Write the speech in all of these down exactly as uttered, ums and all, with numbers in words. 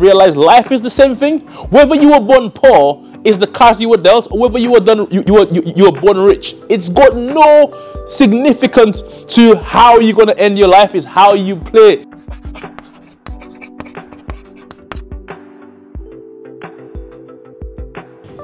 Realize life is the same thing. Whether you were born poor is the cards you were dealt, or whether you were done you, you were you, you were born rich. It's got no significance to how you're gonna end your life. Is how you play.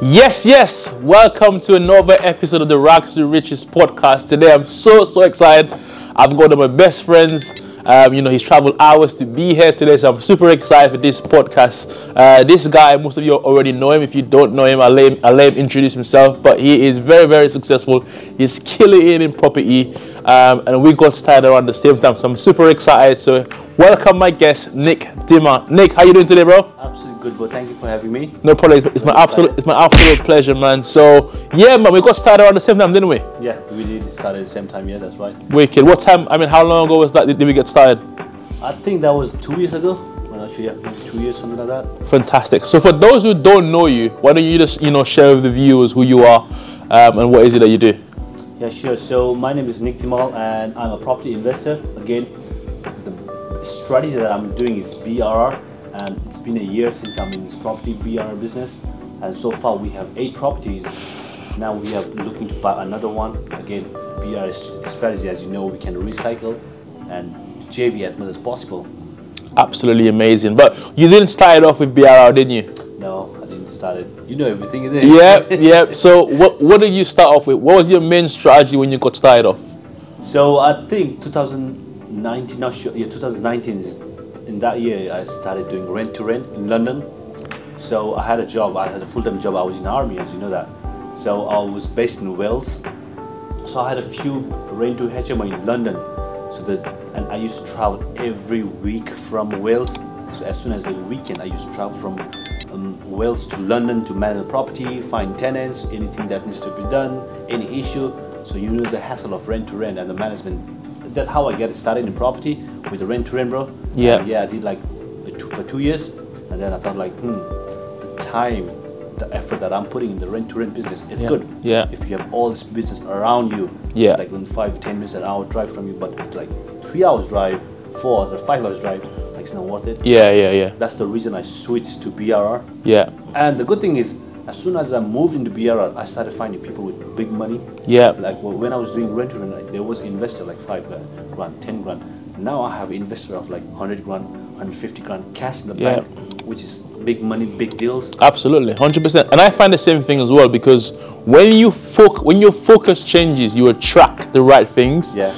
Yes, yes. Welcome to another episode of the Rags To Riches podcast. Today, I'm so so excited. I've got one of my best friends. Um, you know, he's traveled hours to be here today, so I'm super excited for this podcast. Uh, this guy, most of you already know him. If you don't know him, I'll let him, I'll let him introduce himself. But he is very, very successful. He's killing it in property. Um, and we got started around the same time, so I'm super excited. So welcome my guest, Nick Dhimal. Nick, how you doing today, bro? Absolutely good, bro. Thank you for having me. No problem. It's, it's my absolute, it's my absolute pleasure, man. So yeah, man, we got started around the same time, didn't we? Yeah, we did start at the same time. Yeah, that's right. Wicked. What time? I mean, how long ago was that? Did, did we get started? I think that was two years ago. I'm not sure. Yeah, two years, something like that. Fantastic. So for those who don't know you, why don't you just you know share with the viewers who you are um, and what is it that you do? Yeah, sure. So my name is Nick Dhimal and I'm a property investor. Again, the strategy that I'm doing is B R R, and it's been a year since I'm in this property B R R business, and so far we have eight properties. Now we are looking to buy another one. Again, B R R strategy, as you know, we can recycle and J V as much as possible. Absolutely amazing. But you didn't start it off with B R R, didn't you? No. Started, you know everything, isn't it? Yeah, yeah. So what what did you start off with? What was your main strategy when you got started off? So I think two thousand nineteen, not sure, yeah, two thousand nineteen. In that year, I started doing rent to rent in London. So I had a job. I had a full time job. I was in the army, as you know that. So I was based in Wales. So I had a few rent to H M O in London. So that, and I used to travel every week from Wales. So as soon as the weekend, I used to travel from Um, Wales to London to manage the property, find tenants, anything that needs to be done, any issue. So you know the hassle of rent to rent and the management. That's how I got started in property, with the rent to rent, bro. Yeah. And yeah, I did like two, for two years, and then I thought like, hmm, the time, the effort that I'm putting in the rent to rent business, it's yeah. good. Yeah. If you have all this business around you, yeah. Like in five, ten minutes, an hour drive from you, but it's like three hours drive, four hours or five hours drive. It's not worth it. Yeah, yeah, yeah. That's the reason I switched to B R R. Yeah. And the good thing is, as soon as I moved into B R R, I started finding people with big money. Yeah. Like well, when I was doing rent to rent, there was investor like five grand, ten grand. Now I have investor of like hundred grand, hundred fifty grand cash in the yeah. bank, which is big money, big deals. Absolutely, hundred percent. And I find the same thing as well, because when you foc when your focus changes, you attract the right things. Yeah.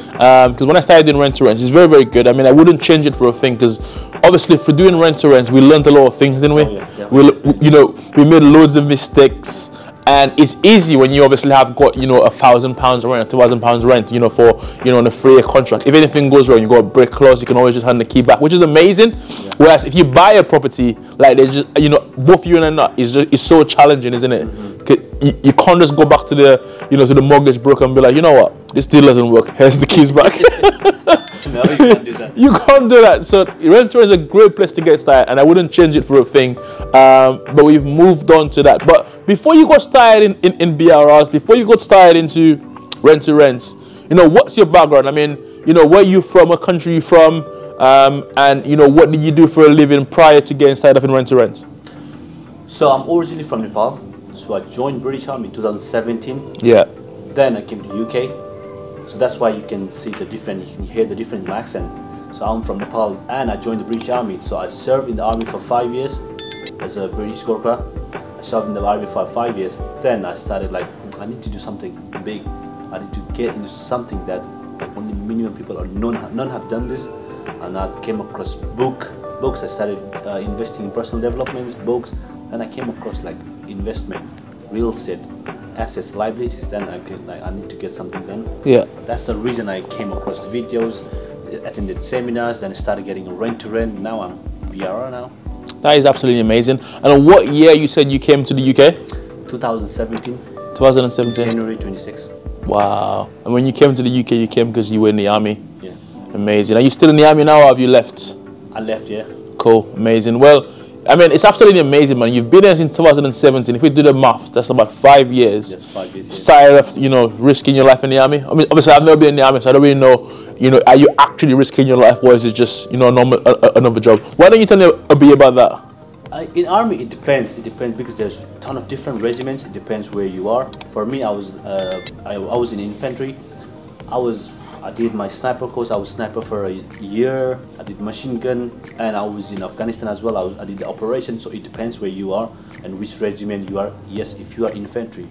Because um, when I started doing rent to rent, it's very, very good. I mean, I wouldn't change it for a thing, because obviously for doing rent to rent, we learned a lot of things, didn't we? Oh, yeah. We, you know, we made loads of mistakes. And it's easy when you obviously have got, you know, a thousand pounds rent, two thousand pounds rent, you know, for, you know, on a three-year contract. If anything goes wrong, you got a break clause, you can always just hand the key back, which is amazing. Yeah. Whereas if you buy a property, like they just, you know, both you and I not, it's just, it's so challenging, isn't it? Mm-hmm. you, you can't just go back to the, you know, to the mortgage broker and be like, you know what, this deal doesn't work. Here's the keys back. No, you can't do that. You can't do that. So rent is a great place to get started, and I wouldn't change it for a thing. Um, but we've moved on to that. But before you got started in, in, in B R Rs, before you got started into rent to rents, you know, what's your background? I mean, you know, where are you from? What country are you from? Um, and you know, what did you do for a living prior to getting started off in rent to rents? So I'm originally from Nepal. So I joined British Army in two thousand seventeen. Yeah. Then I came to the U K. So that's why you can see the different, you can hear the difference in my accent. So I'm from Nepal and I joined the British Army. So I served in the army for five years as a British Gorkha. I served in the army for five years. Then I started like, I need to do something big. I need to get into something that only minimum people or none, none have done this. And I came across book, books. I started uh, investing in personal developments, books. Then I came across like investment, real estate, assets, liabilities. Then I, could, like, I need to get something done. Yeah, that's the reason I came across the videos, attended seminars, then I started getting rent to rent. Now I'm B R R now. That is absolutely amazing. And what year you said you came to the U K? twenty seventeen. twenty seventeen. January twenty-sixth. Wow. And when you came to the U K, you came because you were in the army. Yeah. Amazing. Are you still in the army now, or have you left? I left. Yeah. Cool. Amazing. Well, I mean, it's absolutely amazing, man. You've been there since two thousand seventeen. If we do the maths, that's about five years. Yes, five years. Started off, you know, risking your life in the army. I mean, obviously, I've never been in the army, so I don't really know, you know, are you actually risking your life, or is it just, you know, another job? Why don't you tell me a bit about that? I, in army, it depends. It depends because there's a ton of different regiments. It depends where you are. For me, I was uh, I, I was in infantry. I was I did my sniper course. I was sniper for a year. I did machine gun, and I was in Afghanistan as well. I, was, I did the operation. So it depends where you are and which regiment you are. Yes, if you are infantry,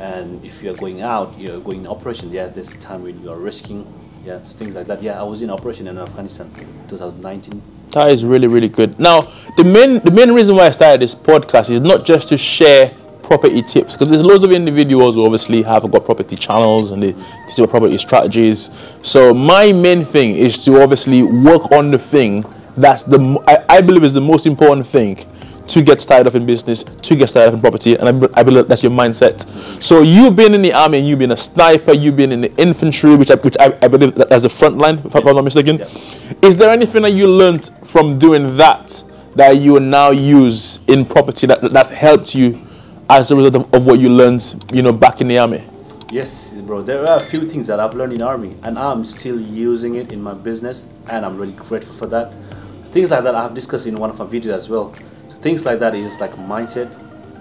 and if you are going out, you are going in operation. Yeah, there's a time when you are risking. Yeah, things like that. Yeah, I was in operation in Afghanistan, twenty nineteen. That is really, really good. Now, the main the main reason why I started this podcast is not just to share property tips, because there's loads of individuals who obviously have got property channels and they do property strategies. So my main thing is to obviously work on the thing that's the I, I believe is the most important thing to get started off in business, to get started off in property, and I, I believe that's your mindset. So you being in the army, and you being a sniper, you being in the infantry, which I, which I, I believe that as the front line, if I'm not mistaken. Yeah. Is there anything that you learned from doing that that you now use in property that that's helped you as a result of, of what you learned, you know, back in the army? Yes, bro. There are a few things that I've learned in army, and I'm still using it in my business, and I'm really grateful for that. Things like that I've discussed in one of my videos as well. Things like that is like mindset.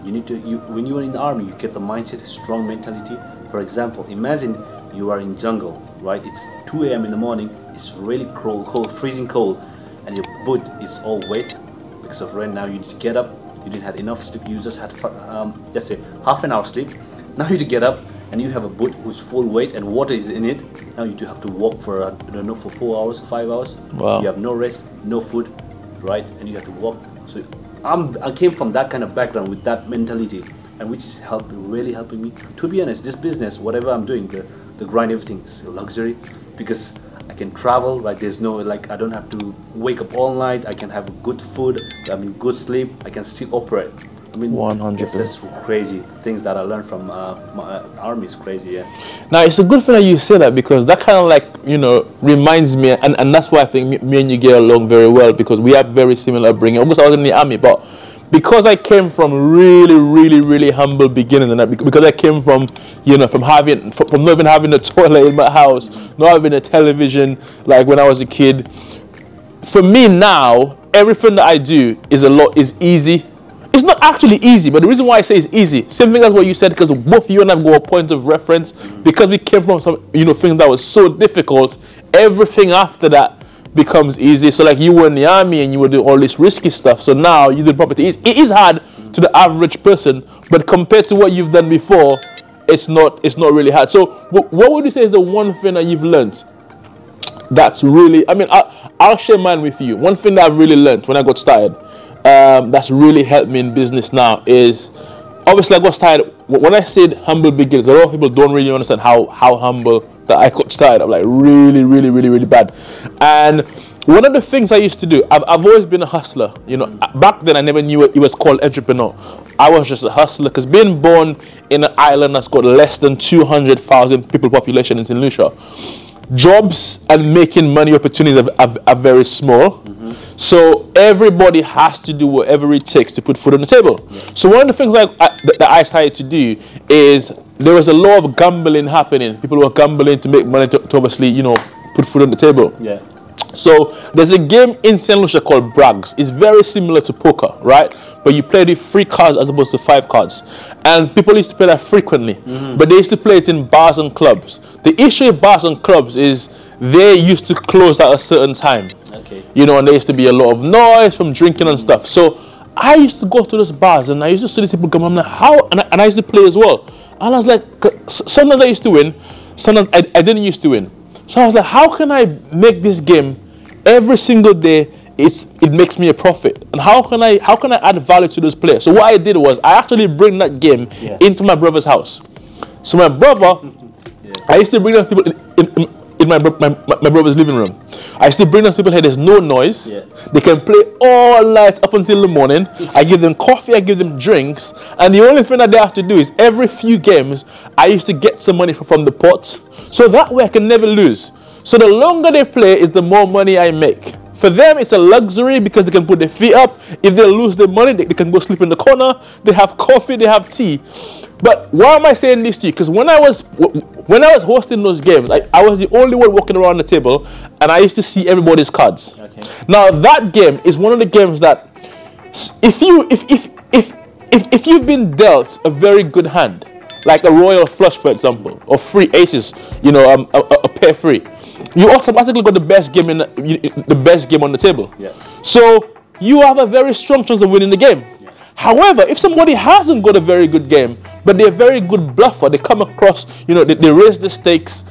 You need to, you, when you are in the army, you get the mindset, strong mentality. For example, imagine you are in jungle, right? It's two A M in the morning, it's really cold, cold, freezing cold, and your boot is all wet because of rain. Now you need to get up, you didn't have enough sleep, you just had, um, let's say, half an hour sleep. Now you need to get up and you have a boot who's full weight and water is in it. Now you do have to walk for, I don't know, for four hours, five hours. Wow. You have no rest, no food, right? And you have to walk. So I'm, I came from that kind of background with that mentality, and which helped really helping me. To be honest, this business, whatever I'm doing, the, the grind, everything is a luxury because I can travel. Like there's no like I don't have to wake up all night. I can have good food. I mean, good sleep. I can still operate. I mean, one hundred percent. It's just crazy things that I learned from uh, my army is crazy. Yeah. Now it's a good thing that you say that, because that kind of like you know reminds me, and, and that's why I think me and you get along very well, because we have very similar upbringing. Almost I was in the army, but because I came from really, really, really humble beginnings, and I, because I came from you know from having from not even having a toilet in my house, not having a television like when I was a kid. For me now, everything that I do is a lot is easy. It's not actually easy, but the reason why I say it's easy, same thing as what you said, because both you and I have got a point of reference, because we came from some, you know, things that was so difficult, everything after that becomes easy. So like you were in the army and you were doing all this risky stuff, so now you do property. It is hard to the average person, but compared to what you've done before, it's not, it's not really hard. So what would you say is the one thing that you've learned? That's really, I mean, I, I'll share mine with you. One thing that I've really learned when I got started, Um, that's really helped me in business now is obviously I got started when I said humble beginnings. A lot of people don't really understand how how humble that I got started. I'm like really, really, really, really bad. And one of the things I used to do, I've, I've always been a hustler. You know, back then I never knew it, it was called entrepreneur. I was just a hustler, because being born in an island that's got less than two hundred thousand people population in Saint Lucia, jobs and making money opportunities are, are, are very small. Mm-hmm. So everybody has to do whatever it takes to put food on the table. Yeah. So one of the things I, I, that I started to do is there was a lot of gambling happening. People were gambling to make money to, to obviously, you know, put food on the table. Yeah. So there's a game in Saint Lucia called Brags. It's very similar to poker, right? But you play with three cards as opposed to five cards. And people used to play that frequently. Mm-hmm. But they used to play it in bars and clubs. The issue with bars and clubs is they used to close at a certain time. Okay. You know, and there used to be a lot of noise from drinking mm-hmm. and stuff. So I used to go to those bars and I used to see these people come. I'm like, how? And I, and I used to play as well. And I was like, sometimes I used to win, sometimes I, I didn't used to win. So I was like, how can I make this game every single day? It's it makes me a profit, and how can I how can I add value to those players? So what I did was I actually bring that game yeah. into my brother's house. So my brother, yeah. I used to bring those people in, in, in my, my my brother's living room. I used to bring those people here. There's no noise. Yeah. They can play all night up until the morning. I give them coffee. I give them drinks, and the only thing that they have to do is every few games I used to get some money from the pot. So that way I can never lose. So the longer they play is the more money I make. For them, it's a luxury because they can put their feet up. If they lose their money, they, they can go sleep in the corner. They have coffee, they have tea. But why am I saying this to you? Because when I was when I was hosting those games, I, I was the only one walking around the table, and I used to see everybody's cards. Okay. Now that game is one of the games that If you if if if if if you've been dealt a very good hand, like a royal flush, for example, or free aces, you know, um, a, a pair free, you automatically got the best game in the, you, the best game on the table. Yeah. So you have a very strong chance of winning the game. Yeah. However, if somebody hasn't got a very good game, but they're a very good bluffer, they come across, you know, they, they raise the stakes.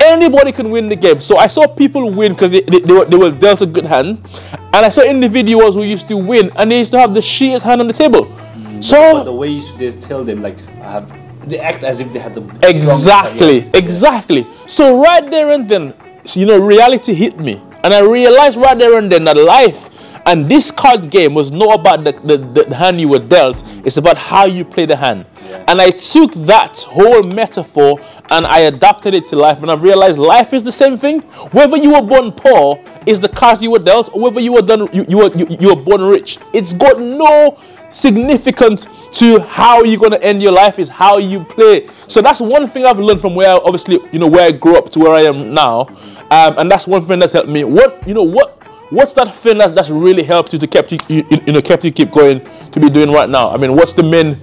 Anybody can win the game. So I saw people win because they, they, they, were, they were dealt a good hand, and I saw individuals who used to win and they used to have the shittiest hand on the table. Mm, so but the way you should, they tell them like, uh, they act as if they had the exactly, yeah. exactly. So right there and then, you know, reality hit me, and I realized right there and then that life and this card game was not about the, the, the hand you were dealt, it's about how you play the hand. Yeah. And I took that whole metaphor and I adapted it to life, and I've realized life is the same thing. Whether you were born poor is the cards you were dealt, or whether you were, done, you, you, were you, you were born rich. It's got no significance to how you're going to end your life, is how you play. So that's one thing I've learned from where I obviously, you know, where I grew up to where I am now. Um, and that's one thing that's helped me. What, you know, what, What's that thing that's, that's really helped you to kept you, you, you know, kept you keep going to be doing right now? I mean, what's the main,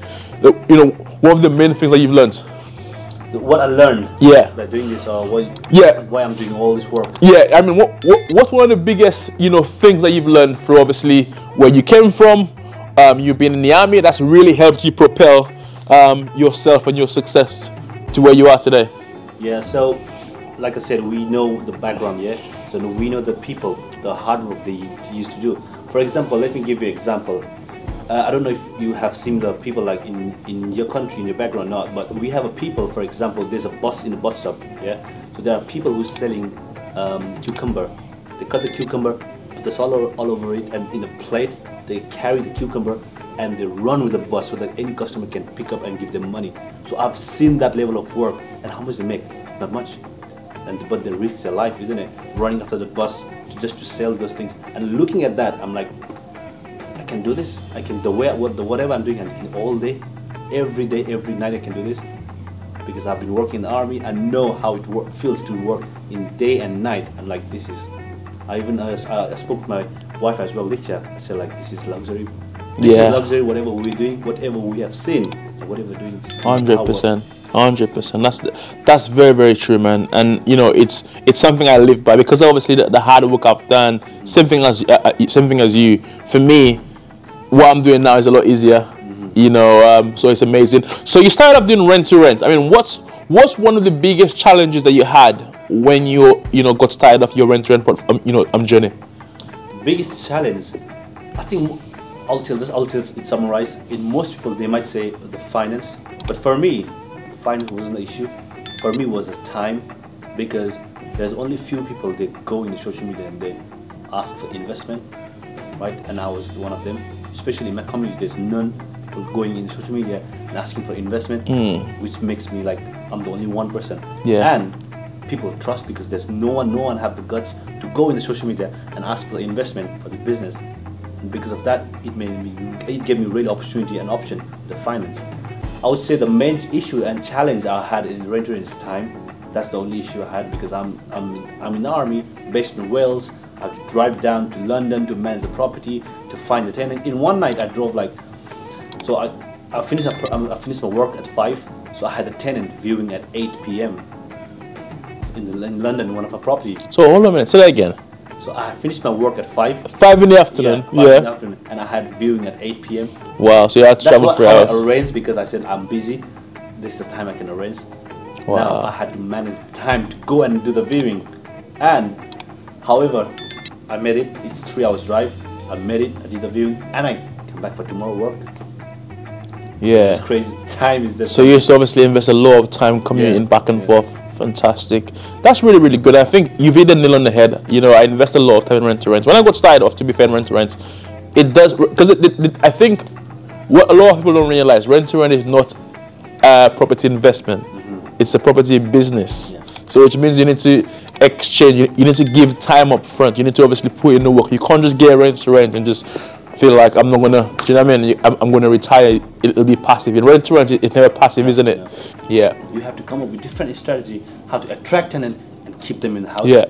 you know, one of the main things that you've learned? What I learned yeah. by doing this, or why, yeah. why I'm doing all this work. Yeah, I mean, what, what what's one of the biggest, you know, things that you've learned through obviously where you came from, um, you've been in the army, that's really helped you propel um, yourself and your success to where you are today? Yeah, so like I said, we know the background, yeah? So we know the people, the hard work they used to do. For example, let me give you an example. Uh, I don't know if you have similar people like in, in your country, in your background or not, but we have a people, for example, there's a bus in the bus stop, yeah? So there are people who's selling um, cucumber. They cut the cucumber, put the salt all over it, and in a plate, they carry the cucumber and they run with the bus so that any customer can pick up and give them money. So I've seen that level of work, and how much they make? Not much. And, but they risk their life, isn't it? Running after the bus to, just to sell those things. And looking at that, I'm like, I can do this. I can the way what the whatever I'm doing, I'm doing all day, every day, every night. I can do this because I've been working in the army. I know how it work, feels to work in day and night. And like this is, I even uh, I spoke to my wife as well, Licha. I said like, this is luxury. This yeah. is luxury. Whatever we're doing, whatever we have seen, whatever we're doing. Hundred percent. one hundred percent. That's the, that's very very true, man. And you know, it's it's something I live by because obviously the, the hard work I've done, mm-hmm. same thing as uh, same thing as you. For me, what I'm doing now is a lot easier. Mm-hmm. You know, um, so it's amazing. So you started off doing rent to rent. I mean, what's what's one of the biggest challenges that you had when you you know got started off your rent to rent um, you know um, journey? The biggest challenge, I think. I'll tell this. I'll tell it summarized. In most people, they might say the finance, but for me. Finance wasn't an issue. For me, it was a time because there's only few people that go in the social media and they ask for investment, right? And I was one of them. Especially in my community, there's none people going in social media and asking for investment, mm. which makes me like I'm the only one person. Yeah. And people trust because there's no one, no one have the guts to go in the social media and ask for investment for the business. And because of that, it made me, it gave me a real opportunity and option, the finance. I would say the main issue and challenge I had in rent to rent time, that's the only issue I had because I'm, I'm, I'm in the army, based in Wales, I had to drive down to London to manage the property, to find the tenant. In one night I drove like, so I, I, finished, I finished my work at five, so I had a tenant viewing at eight p m in, the, in London, one of my property. So hold on a minute, say that again. So I finished my work at five. Five in the afternoon. Yeah. yeah. In the afternoon, and I had viewing at eight p m Wow. So you had to That's travel for hours. That's what I arranged because I said I'm busy. This is the time I can arrange. Wow. Now I had to manage the time to go and do the viewing, and however, I made it. It's three hours drive. I made it. I did the viewing, and I come back for tomorrow work. Yeah. It's crazy. The time is there. So you used to obviously invest a lot of time commuting yeah. back and yeah. forth. Fantastic. That's really, really good. I think you've hit the nail on the head. You know, I invest a lot of time in rent to rent. When I got started off, to be fair, in rent to rent, it does, because I think what a lot of people don't realize, rent to rent is not a property investment. Mm-hmm. It's a property business. Yeah. So which means you need to exchange, you, you need to give time up front. You need to obviously put in the work. You can't just get rent to rent and just feel like I'm not gonna, do you know what I mean? I'm, I'm gonna retire, it'll be passive. In rent to rent, it's never passive, yeah, isn't it? Yeah. yeah. You have to come up with different strategy, how to attract tenant and keep them in the house. Yeah.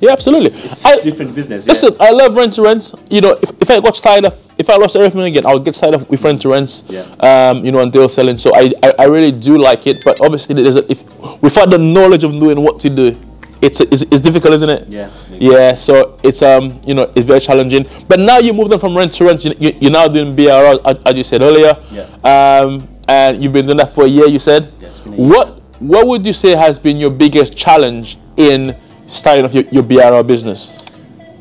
Yeah, absolutely. It's I, different business. Yeah. Listen, I love rent to rent. You know, if, if I got tired of, if I lost everything again, I would get tired of with rent to rent. Yeah. Um, you know, and deal selling. So I, I, I really do like it. But obviously, there's a, if without the knowledge of knowing what to do, it's it's, it's difficult, isn't it? Yeah. Maybe. Yeah. So it's um, you know, it's very challenging. But now you move them from rent to rent. You, you you're now doing B R R, as, as you said earlier. Yeah. Um, and you've been doing that for a year. You said. Yes. What what would you say has been your biggest challenge in starting off your, your B R R business?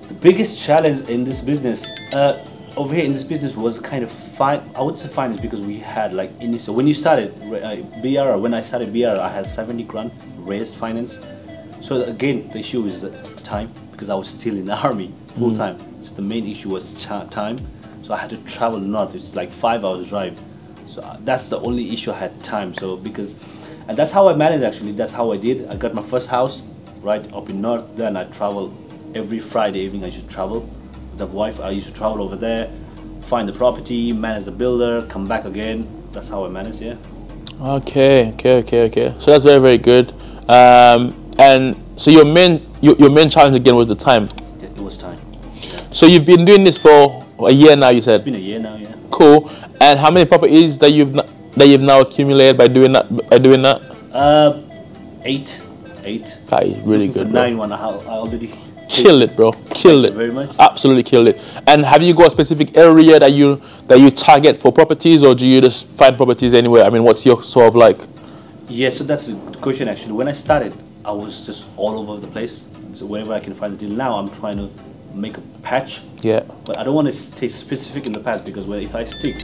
The biggest challenge in this business, uh, over here in this business, was kind of fine. I would say finance, because we had like initial. When you started uh, B R R, when I started B R R, I had seventy grand raised finance. So again, the issue is time, because I was still in the army full mm. time. So the main issue was time. So I had to travel north. It's like five hours drive. So that's the only issue I had, time. So because, and that's how I managed actually. That's how I did. I got my first house right up in north, then I travel every Friday evening. I used to travel with the wife. I used to travel over there, find the property, manage the builder, come back again. That's how I manage. Yeah. Okay, okay, okay, okay. So that's very, very good. Um, and so your main your, your main challenge again was the time. It was time. Yeah. So you've been doing this for a year now. You said it's been a year now. Yeah. Cool. And how many properties that you've that you've now accumulated by doing that? By doing that? Uh, eight. Eight. That is really good. Nine one, I already killed it, bro. Killed it. Thank you very much. Absolutely killed it. And have you got a specific area that you that you target for properties, or do you just find properties anywhere? I mean, what's your sort of like? Yeah, so that's a good question actually. When I started, I was just all over the place. So wherever I can find a deal. Now I'm trying to make a patch. Yeah. But I don't want to stay specific in the patch, because if I stick,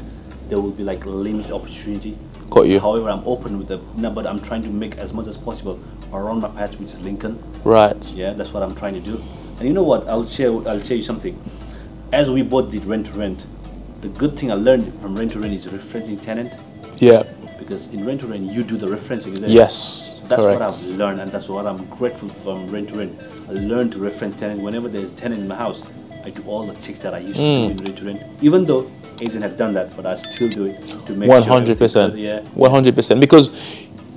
there will be like limited opportunity. Got you. However, I'm open with the number. I'm trying to make as much as possible around my patch, which is Lincoln. Right. Yeah, that's what I'm trying to do. And you know what? I'll share. I'll tell you something. As we both did rent to rent, the good thing I learned from rent to rent is referencing tenant. Yeah. Because in rent to rent, you do the referencing. Exactly. Yes. That's correct. What I've learned, and that's what I'm grateful from rent to rent. I learned to reference tenant. Whenever there's a tenant in my house, I do all the checks that I used mm. to do in rent to rent, even though agents have done that, but I still do it to make one hundred percent. Yeah. one hundred percent. Because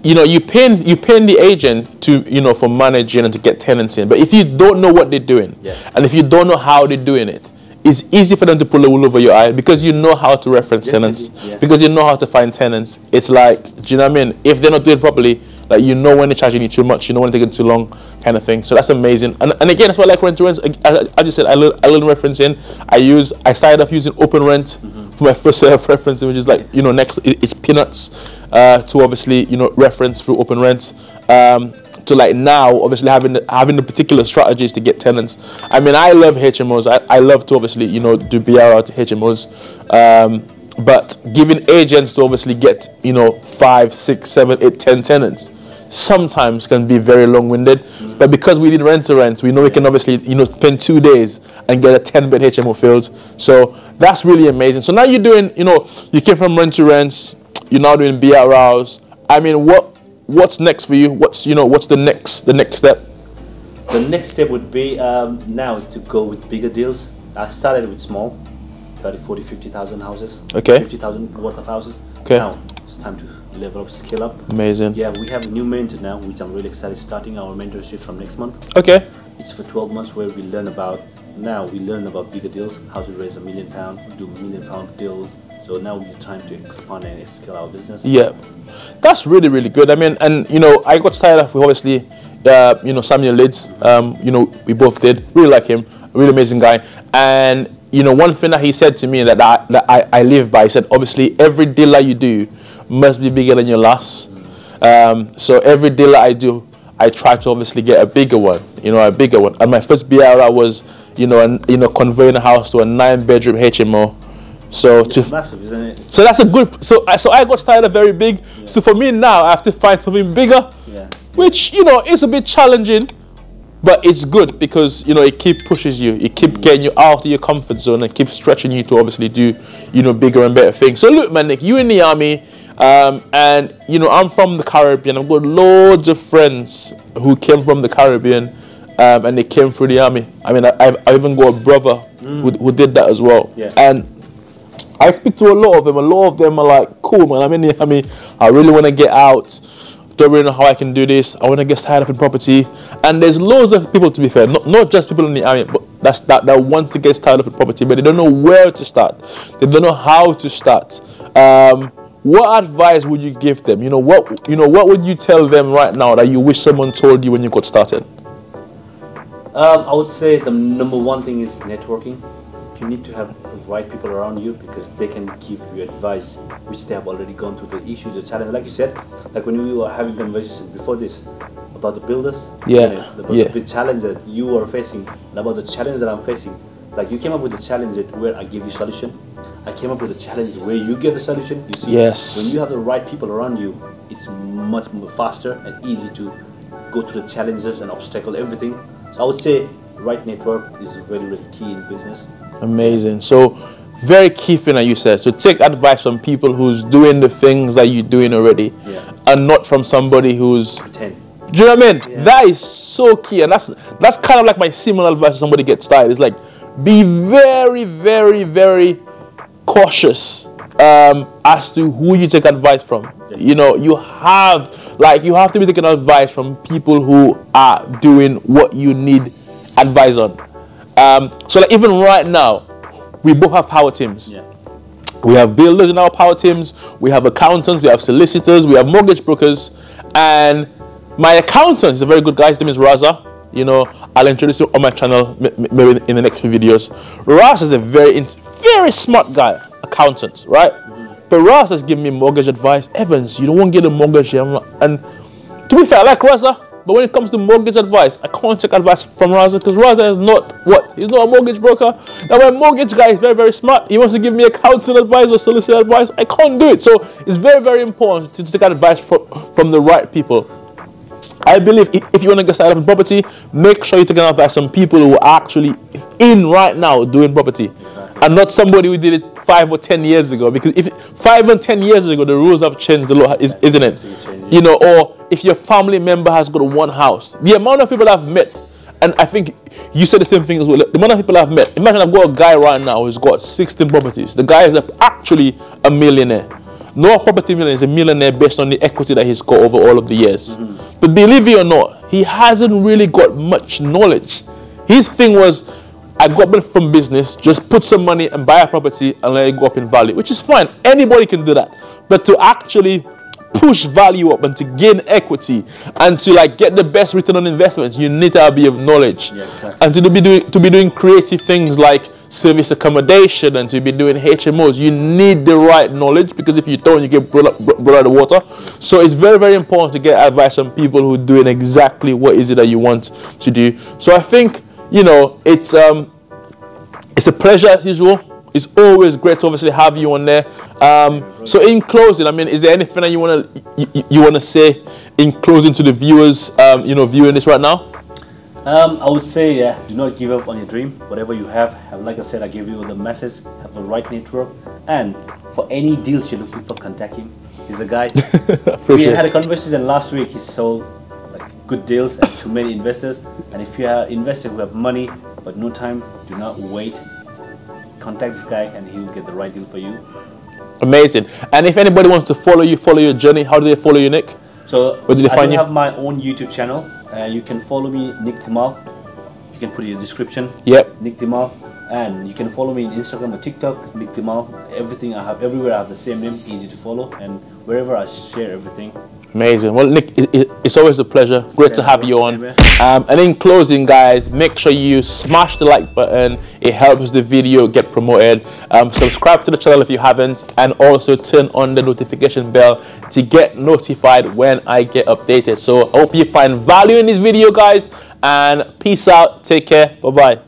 you know, you pay you pay the agent to, you know, for managing and to get tenants in. But if you don't know what they're doing, yeah. and if you don't know how they're doing it, it's easy for them to pull a wool over your eye, because you know how to reference Definitely. tenants, yeah. because you know how to find tenants. It's like, do you know what I mean? If they're not doing it properly, like, you know when they're charging you too much, you know when they're taking too long, kind of thing. So that's amazing. And, and again, that's why I like rent to rent. I, I just said I learned, I learned referencing. I use I started off using open rent mm-hmm. for my first set of referencing, which is like, you know, next it's peanuts uh, to obviously, you know, reference through open rent. Um, to like now, obviously having the, having the particular strategies to get tenants. I mean, I love H M Os. I, I love to obviously, you know, do B R R to H M Os. Um, but giving agents to obviously get, you know, five, six, seven, eight, ten tenants sometimes can be very long-winded. Mm-hmm. But because we did rent-to-rent, we know we can obviously, you know, spend two days and get a ten-bed H M O filled. So that's really amazing. So now you're doing, you know, you came from rent-to-rents, you're now doing B R Rs. I mean, what what's next for you? What's, you know, what's the next the next step? The next step would be um, now to go with bigger deals. I started with small, thirty, forty, fifty thousand houses. Okay. fifty thousand worth of houses. Okay. Now it's time to level up, scale up. Amazing. Yeah, we have a new mentor now, which I'm really excited, starting our mentorship from next month. Okay. It's for twelve months, where we learn about, now we learn about bigger deals, how to raise a million pound, do million pound deals. So now we're trying to expand and scale our business. Yeah, that's really, really good. I mean, and you know, I got started off with obviously, uh, you know, Samuel Leeds, um, you know, we both did, really like him, a really amazing guy. And you know, one thing that he said to me that I, that I, I live by, he said, obviously every deal that you do must be bigger than your last. Um, so every deal that I do, I try to obviously get a bigger one, you know, a bigger one. And my first B R R was, you know, an, you know, converting a house to a nine-bedroom H M O. So it's to massive, isn't it? So that's a good. So I, so I got started very big. Yeah. So for me now, I have to find something bigger, yeah. which, you know, is a bit challenging. But it's good because, you know, it keep pushes you. It keep getting you out of your comfort zone and keeps stretching you to obviously do, you know, bigger and better things. So look, man, Nick, you in the army, um, and, you know, I'm from the Caribbean. I've got loads of friends who came from the Caribbean, um, and they came through the army. I mean, I, I've, I've even got a brother mm. who, who did that as well. Yeah. And I speak to a lot of them. A lot of them are like, cool, man, I'm in the army. I really want to get out. don't really know how I can do this. I want to get started off in property. And there's loads of people, to be fair, not, not just people in the army, but that's, that, that want to get started off in property, but they don't know where to start. They don't know how to start. Um, what advice would you give them? You know, what, you know, what would you tell them right now that you wish someone told you when you got started? Um, I would say the number one thing is networking. You need to have the right people around you because they can give you advice which they have already gone through the issues, the challenge. Like you said, like when we were having conversations before this about the builders, yeah, you know, about yeah. the challenge that you are facing and about the challenge that I'm facing. Like you came up with a challenge where I gave you solution. I came up with a challenge where you gave the solution. You see, yes. when you have the right people around you, it's much more faster and easy to go through the challenges and obstacle, everything. So I would say right network is very, really key in business. Amazing. So very key thing that you said. So take advice from people who's doing the things that you're doing already, yeah. and not from somebody who's pretend. Do you know what I mean? Yeah. That is so key, and that's that's kind of like my similar advice to somebody gets started. It's like be very, very, very cautious um, as to who you take advice from. Yeah. You know, you have like you have to be taking advice from people who are doing what you need advice on. Um, so like even right now, we both have power teams. Yeah. We have builders in our power teams, we have accountants, we have solicitors, we have mortgage brokers, and my accountant is a very good guy, his name is Raza. You know, I'll introduce him on my channel maybe in the next few videos. Raza is a very, very smart guy, accountant, right? Mm-hmm. But Raza has given me mortgage advice. Evans, you don't want to get a mortgage here. And to be fair, I like Raza. But when it comes to mortgage advice, I can't take advice from Raza because Raza is not what? He's not a mortgage broker. Now my mortgage guy is very, very smart. He wants to give me accounting advice or solicitor advice. I can't do it. So it's very, very important to take advice from, from the right people. I believe if you want to get started in property, make sure you take advice from people who are actually in right now doing property. Exactly. And not somebody who did it five or ten years ago. Because if five and ten years ago, the rules have changed a lot, isn't it? You know, or if your family member has got one house, the amount of people I've met, and I think you said the same thing as well, the amount of people I've met, imagine I've got a guy right now who's got sixteen properties. The guy is actually a millionaire. No property millionaire is a millionaire based on the equity that he's got over all of the years. Mm-hmm. But believe it or not, he hasn't really got much knowledge. His thing was, I got back from business, just put some money and buy a property and let it go up in value, which is fine. Anybody can do that. But to actually push value up and to gain equity and to like get the best return on investment, you need to be of knowledge. Yeah, exactly. And to be doing to be doing creative things like service accommodation and to be doing H M Os, you need the right knowledge, because if you don't, you get blown out of water. So it's very, very important to get advice from people who are doing exactly what is it that you want to do. So I think, you know, it's um it's a pleasure as usual. It's always great to obviously have you on there. Um, so in closing, I mean, is there anything that you want to you, you want to say in closing to the viewers, um, you know, viewing this right now? Um, I would say, yeah, do not give up on your dream. Whatever you have, have, like I said, I gave you the message. Have the right network, and for any deals you're looking for, contact him. He's the guy. We had a conversation last week. He sold like, good deals and to many investors. And if you are an investor who have money but no time, do not wait. Contact this guy and he will get the right deal for you. Amazing. And if anybody wants to follow you, follow your journey, how do they follow you, Nick? So where do they find you? I have my own YouTube channel. Uh, you can follow me, Nick Dhimal. You can put it in the description. Yep. Nick Dhimal. And you can follow me on Instagram or TikTok, Nick Dhimal. Everything I have, everywhere I have the same name, easy to follow. And wherever I share everything. Amazing. Well, Nick, it's always a pleasure. Great to have you on. Um, and in closing, guys, make sure you smash the like button. It helps the video get promoted. Um, subscribe to the channel if you haven't, and also turn on the notification bell to get notified when I get updated. So I hope you find value in this video, guys, and peace out. Take care. Bye-bye.